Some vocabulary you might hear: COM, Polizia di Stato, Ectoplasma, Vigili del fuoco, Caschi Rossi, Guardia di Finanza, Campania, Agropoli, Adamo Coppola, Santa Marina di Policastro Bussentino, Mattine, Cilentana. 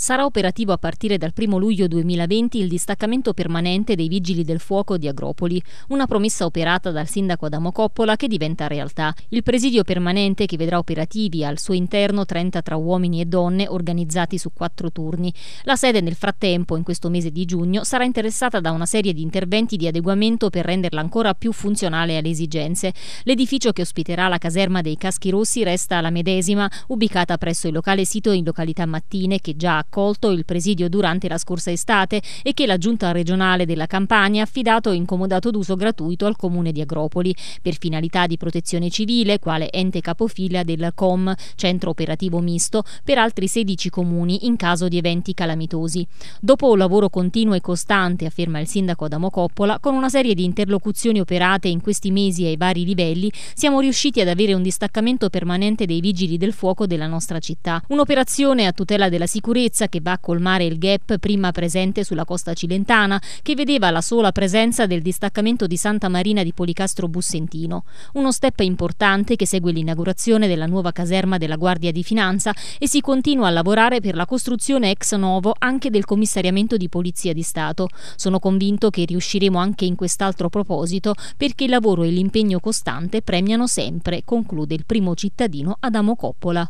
Sarà operativo a partire dal 1 luglio 2020 il distaccamento permanente dei Vigili del fuoco di Agropoli, una promessa operata dal sindaco Adamo Coppola che diventa realtà. Il presidio permanente, che vedrà operativi al suo interno 30 tra uomini e donne organizzati su 4 turni. La sede nel frattempo, in questo mese di giugno, sarà interessata da una serie di interventi di adeguamento per renderla ancora più funzionale alle esigenze. L'edificio che ospiterà la caserma dei Caschi Rossi resta la medesima, ubicata presso il locale sito in località Mattine, che già ha accolto il presidio durante la scorsa estate e che la giunta regionale della Campania ha affidato in comodato d'uso gratuito al comune di Agropoli per finalità di protezione civile, quale ente capofila del COM, centro operativo misto, per altri 16 comuni in caso di eventi calamitosi. Dopo un lavoro continuo e costante, afferma il sindaco Adamo Coppola, con una serie di interlocuzioni operate in questi mesi ai vari livelli, siamo riusciti ad avere un distaccamento permanente dei Vigili del fuoco della nostra città. Un'operazione a tutela della sicurezza che va a colmare il gap prima presente sulla costa cilentana, che vedeva la sola presenza del distaccamento di Santa Marina di Policastro Bussentino. Uno step importante che segue l'inaugurazione della nuova caserma della Guardia di Finanza e si continua a lavorare per la costruzione ex novo anche del commissariamento di Polizia di Stato. Sono convinto che riusciremo anche in quest'altro proposito, perché il lavoro e l'impegno costante premiano sempre, conclude il primo cittadino Adamo Coppola.